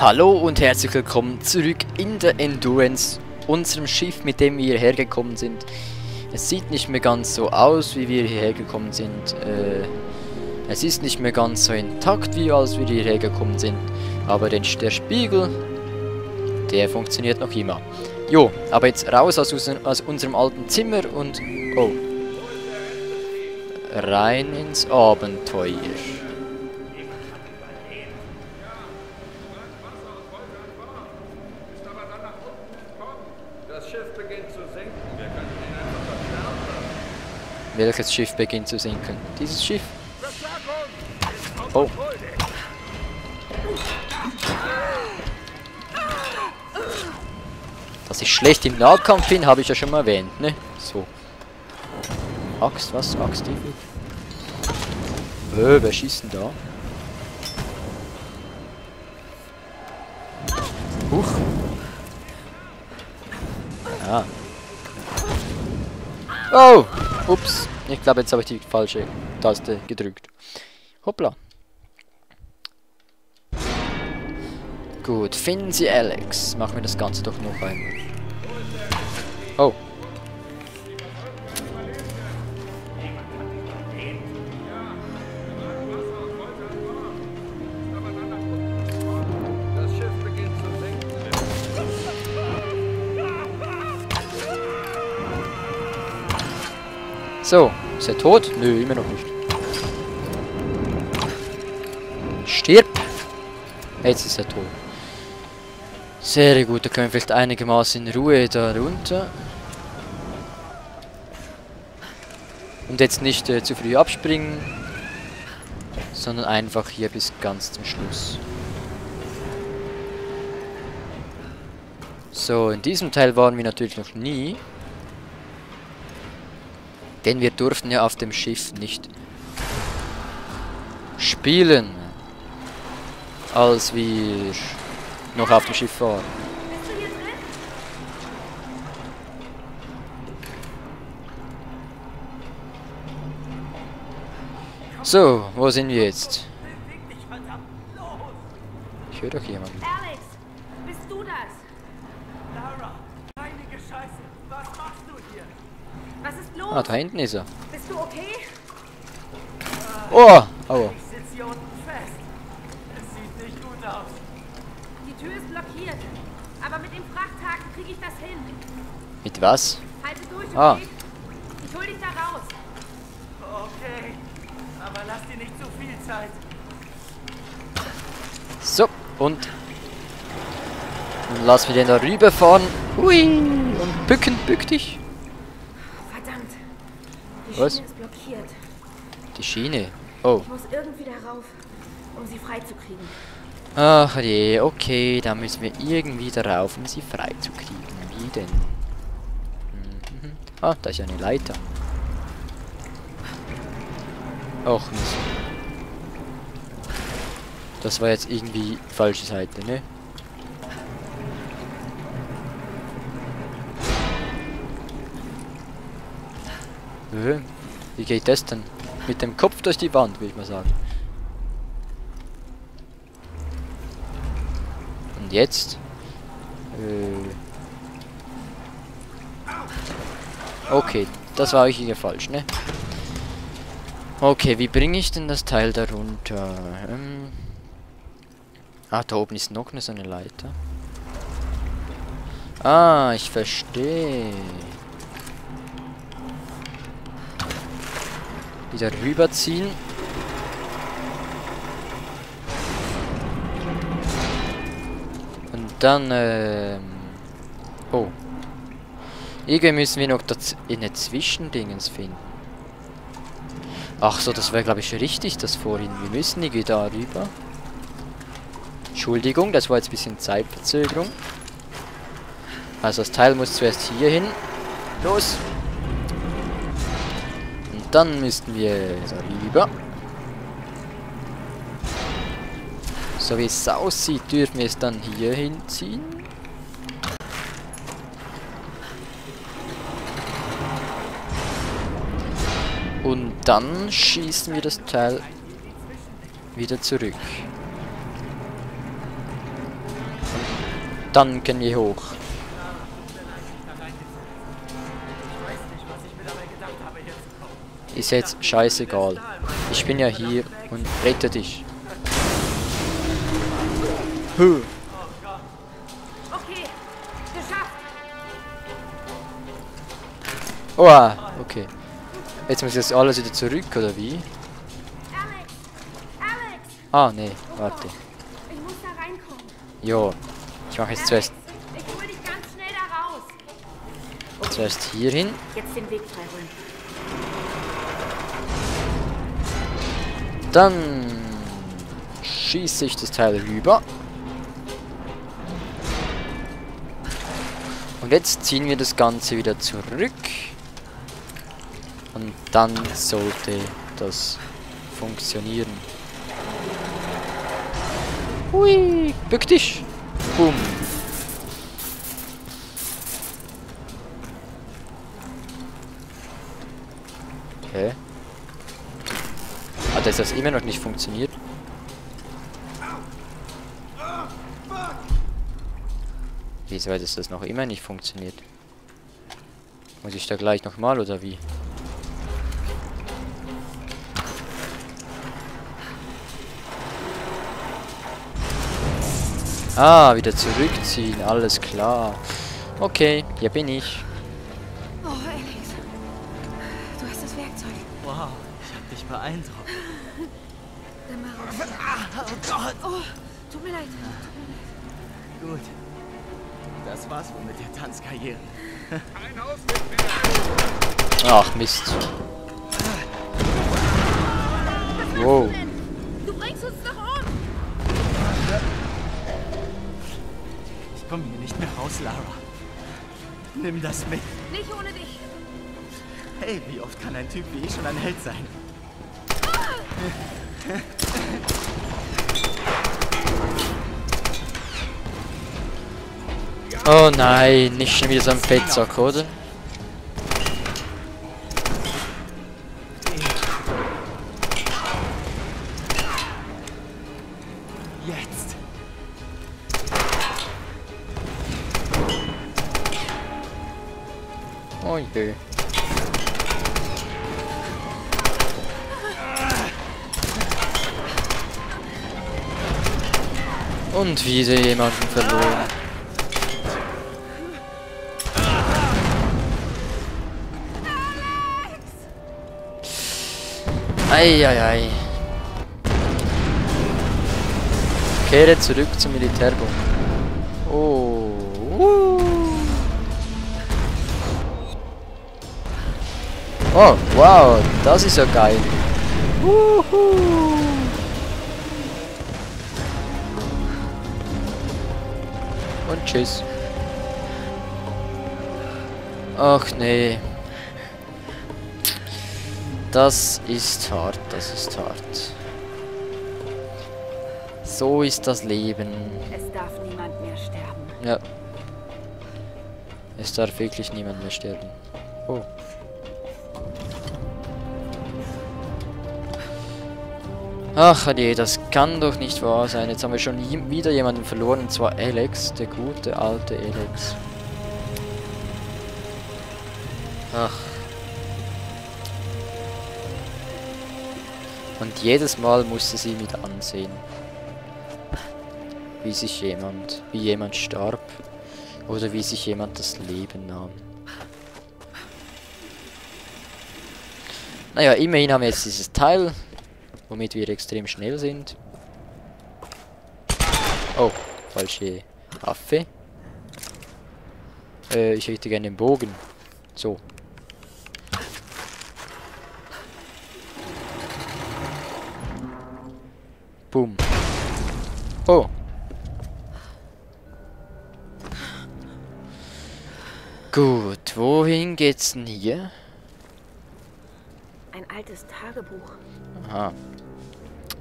Hallo und herzlich willkommen zurück in der Endurance, unserem Schiff, mit dem wir hierher gekommen sind. Es sieht nicht mehr ganz so aus, wie wir hierher gekommen sind. Es ist nicht mehr ganz so intakt, wie als wir hierher gekommen sind. Aber der Spiegel, der funktioniert noch immer. Jo, aber jetzt raus aus unserem alten Zimmer und... Oh. Rein ins Abenteuer. Welches Schiff beginnt zu sinken? Dieses Schiff? Oh. Dass ich schlecht im Nahkampf bin, habe ich ja schon mal erwähnt, ne? So. Axt, was? Axt, die? Wer schießt denn da? Huch. Ah. Oh! Ups, ich glaube, jetzt habe ich die falsche Taste gedrückt. Hoppla. Gut, finden Sie Alex. Machen wir das Ganze doch noch einmal. Oh. So, ist er tot? Nö, immer noch nicht. Stirb! Jetzt ist er tot. Sehr gut, da können wir vielleicht einigermaßen in Ruhe da runter. Und jetzt nicht zu früh abspringen, sondern einfach hier bis ganz zum Schluss. So, in diesem Teil waren wir natürlich noch nie. Denn wir durften ja auf dem Schiff nicht spielen, als wir noch auf dem Schiff waren. So, wo sind wir jetzt? Ich höre doch jemanden. Alex, bist du das? Lara, heilige Scheiße, was machst du hier? Was ist los? Ah, da hinten ist er. Bist du okay? Oh, aua. Ich sitze hier unten fest. Es sieht nicht gut aus. Die Tür ist blockiert. Aber mit dem Frachthaken kriege ich das hin. Mit was? Halte durch, okay? Ich hol dich da raus. Okay. Aber lass dir nicht zu viel Zeit. So, und... Nun lass mich den da rüberfahren. Hui! Und bück dich. Was? Die Schiene. Oh. Ich muss irgendwie darauf, um sie freizukriegen. Ach je, okay, da müssen wir irgendwie darauf, um sie freizukriegen. Wie denn? Mhm. Ah, da ist ja eine Leiter. Och Mist. Das war jetzt irgendwie falsche Seite, ne? Wie geht das denn? Mit dem Kopf durch die Wand, würde ich mal sagen. Und jetzt? Okay, das war irgendwie falsch, ne? Okay, wie bringe ich denn das Teil da runter? Ah, da oben ist noch so eine Leiter. Ah, ich verstehe. Wieder rüberziehen. Und dann, oh. Irgendwie müssen wir noch eine Zwischendingens finden. Ach so, das wäre, glaube ich, richtig, das vorhin. Wir müssen irgendwie da rüber. Entschuldigung, das war jetzt ein bisschen Zeitverzögerung. Also das Teil muss zuerst hier hin. Los! Dann müssten wir so rüber. So wie es aussieht, dürfen wir es dann hier hinziehen. Und dann schießen wir das Teil wieder zurück. Dann können wir hoch. Ist jetzt scheißegal. Ich bin ja hier und rette dich. Huh. Oh, okay. Jetzt muss ich das alles wieder zurück, oder wie? Ah, nee, warte. Ich muss da reinkommen. Jo, ich mache jetzt zuerst. Ich hol dich ganz schnell da raus. Okay. Zuerst hier hin. Jetzt den Weg freiholen. Dann schieße ich das Teil rüber. Und jetzt ziehen wir das Ganze wieder zurück. Und dann sollte das funktionieren. Hui, bück dich! Boom! Okay. Hat das immer noch nicht funktioniert? Wieso hat das noch immer nicht funktioniert? Muss ich da gleich nochmal oder wie? Ah, wieder zurückziehen, alles klar. Okay, hier bin ich. Oh, Alex. Du hast das Werkzeug. Wow, ich hab dich beeindruckt. Dann mach raus. Ah, oh Gott. Oh, tut mir leid. Tut mir leid. Gut. Das war's wohl mit der Tanzkarriere. Ein Haus mit mir. Ach, Mist. Wow. Du bringst uns doch um. Ich komme hier nicht mehr raus, Lara. Nimm das mit. Nicht ohne dich. Hey, wie oft kann ein Typ wie ich schon ein Held sein? Oh nein, nicht schon wieder so ein Fettsack, oder? Und wieder jemanden verloren. Eieiei. Kehre zurück zum Militärbund. Oh. Oh, wow, das ist ja geil. Wuhu. Und tschüss. Ach nee. Das ist hart, das ist hart. So ist das Leben. Es darf niemand mehr sterben. Ja. Es darf wirklich niemand mehr sterben. Oh. Ach je, das kann doch nicht wahr sein. Jetzt haben wir schon wieder jemanden verloren, und zwar Alex, der gute alte Alex. Ach. Und jedes Mal musste sie mit ansehen, wie sich jemand, starb oder wie sich jemand das Leben nahm. Naja, immerhin haben wir jetzt dieses Teil, womit wir extrem schnell sind. Oh, falsche Waffe. Ich hätte gerne den Bogen. So. Boom. Oh. Gut, wohin geht's denn hier? Ein altes Tagebuch. Aha.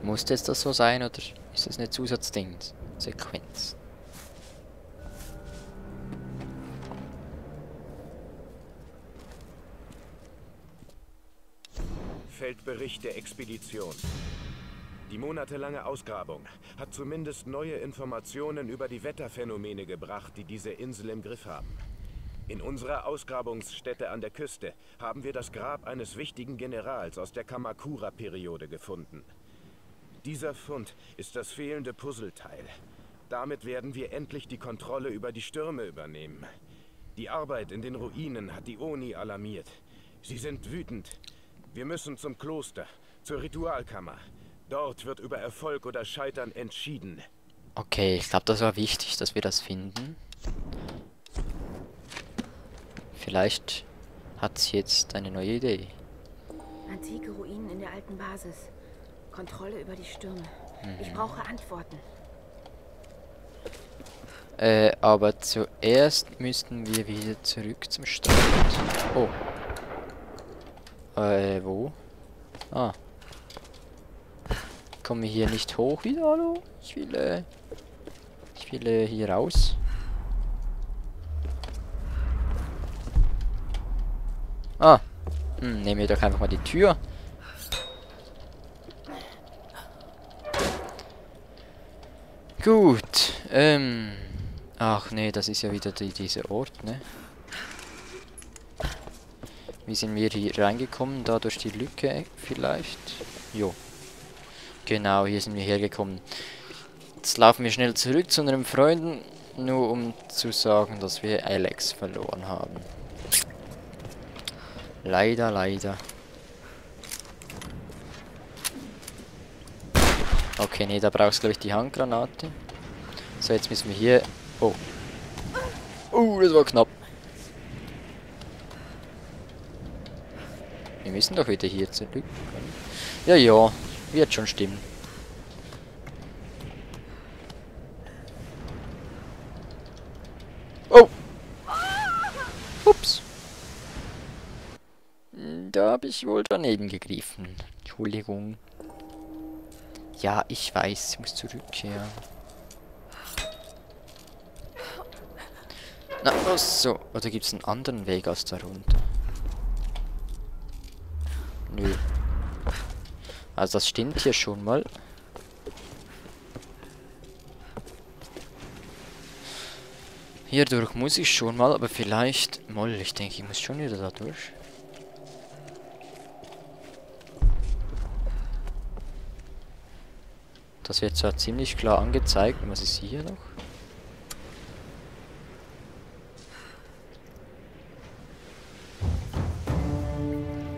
Muss jetzt das so sein oder ist das eine Zusatzding? Sequenz. Feldbericht der Expedition. Die Die monatelange Ausgrabung hat zumindest neue Informationen über die Wetterphänomene gebracht, die diese Insel im Griff haben. In unserer Ausgrabungsstätte an der Küste haben wir das Grab eines wichtigen Generals aus der Kamakura-Periode gefunden. Dieser Fund ist das fehlende Puzzleteil. Damit werden wir endlich die Kontrolle über die Stürme übernehmen. Die Arbeit in den Ruinen hat die Oni alarmiert. Sie sind wütend. Wir müssen zum Kloster, zur Ritualkammer. Dort wird über Erfolg oder Scheitern entschieden. Okay, ich glaube, das war wichtig, dass wir das finden. Vielleicht hat sie jetzt eine neue Idee. Antike Ruinen in der alten Basis. Kontrolle über die Stürme. Ich brauche Antworten. Aber zuerst müssten wir wieder zurück zum Strand. Oh. Wo? Ah. Kommen wir hier nicht hoch wieder, hallo? Ich will hier raus. Ah. Nehmen wir doch einfach mal die Tür. Gut. Ach nee, das ist ja wieder dieser Ort, ne? Wie sind wir hier reingekommen? Da durch die Lücke vielleicht? Jo. Genau, hier sind wir hergekommen. Jetzt laufen wir schnell zurück zu unseren Freunden, nur um zu sagen, dass wir Alex verloren haben. Leider, leider. Okay, nee, da brauchst du, glaube ich, die Handgranate. So, jetzt müssen wir hier... Oh. Das war knapp. Wir müssen doch wieder hier zurück. Ja, ja. Wird schon stimmen. Oh. Ups. Da habe ich wohl daneben gegriffen. Entschuldigung. Ja, ich weiß. Ich muss zurückkehren. Na, oh, so. Oder gibt es einen anderen Weg als da runter? Nö. Also das stimmt hier schon mal. Hier durch muss ich schon mal, aber vielleicht... Moll, ich denke, ich muss schon wieder da durch. Das wird zwar ziemlich klar angezeigt. Was ist hier noch?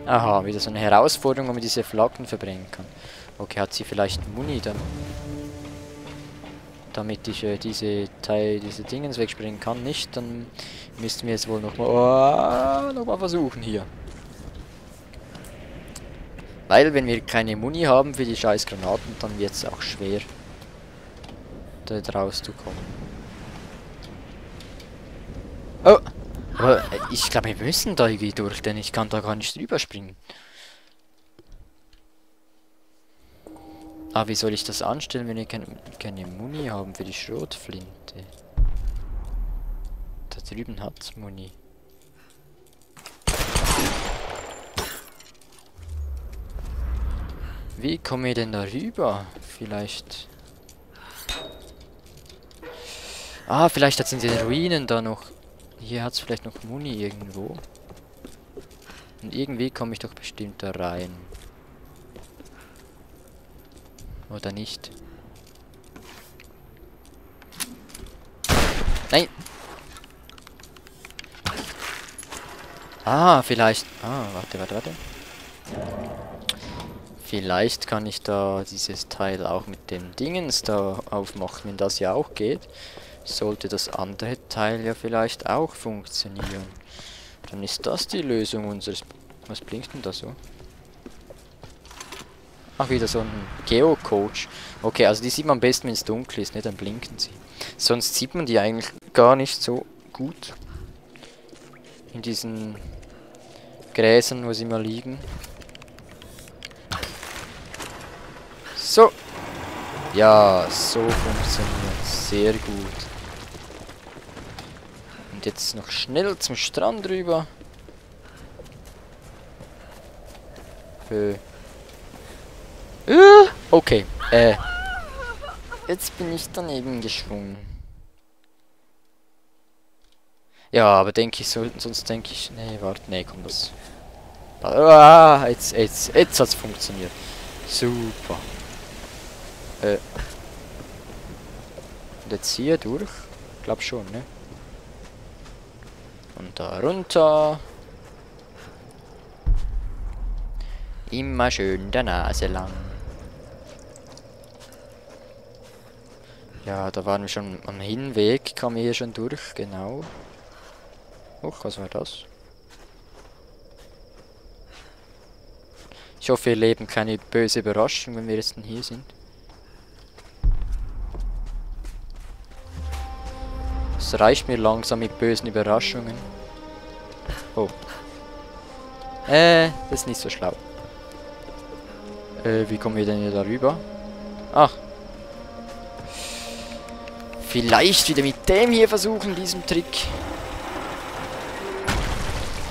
Aha, wieder so eine Herausforderung, wo man diese Flaggen verbrennen kann. Okay, hat sie vielleicht Muni dann? Damit ich diese Dingens wegspringen kann, nicht? Dann müssten wir jetzt wohl nochmal versuchen hier. Weil, wenn wir keine Muni haben für die scheiß Granaten, dann wird es auch schwer, da rauszukommen. Oh! Aber ich glaube, wir müssen da irgendwie durch, denn ich kann da gar nicht drüber springen. Ah, wie soll ich das anstellen, wenn wir keine Muni haben für die Schrotflinte? Da drüben hat's Muni. Wie kommen wir denn da rüber? Vielleicht... Ah, vielleicht hat es in den Ruinen da noch... Hier hat es vielleicht noch Muni irgendwo. Und irgendwie komme ich doch bestimmt da rein. Oder nicht? Nein! Ah, vielleicht... Ah, warte. Vielleicht kann ich da dieses Teil auch mit dem Dingens da aufmachen, wenn das ja auch geht. Sollte das andere Teil ja vielleicht auch funktionieren. Dann ist das die Lösung unseres... Was blinkt denn da so? Ach, wieder so ein Geocoach. Okay, also die sieht man am besten, wenn es dunkel ist, ne? Dann blinken sie. Sonst sieht man die eigentlich gar nicht so gut. In diesen Gräsern, wo sie mal liegen. So. Ja, so funktioniert es. Sehr gut. Und jetzt noch schnell zum Strand rüber. Okay. Jetzt bin ich daneben geschwungen. Ja, aber denke ich, sonst denke ich... Nee, warte, nee, komm, das... Ah, jetzt hat's funktioniert. Super. Und jetzt hier durch? Glaub schon, ne? Und da runter. Immer schön der Nase lang. Ja, da waren wir schon am Hinweg, kamen wir hier schon durch, genau. Huch, was war das? Ich hoffe, wir leben keine böse Überraschung, wenn wir jetzt denn hier sind. Es reicht mir langsam mit bösen Überraschungen. Oh. Das ist nicht so schlau. Wie kommen wir denn hier darüber? Ach. Vielleicht wieder mit dem hier versuchen, diesem Trick.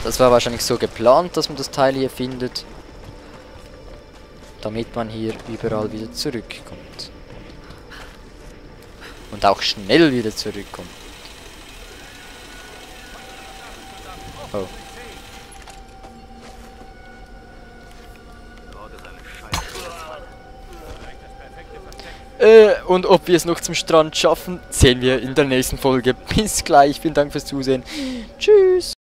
Das war wahrscheinlich so geplant, dass man das Teil hier findet. Damit man hier überall wieder zurückkommt. Und auch schnell wieder zurückkommt. Oh. Und ob wir es noch zum Strand schaffen, sehen wir in der nächsten Folge. Bis gleich, vielen Dank fürs Zusehen. Tschüss.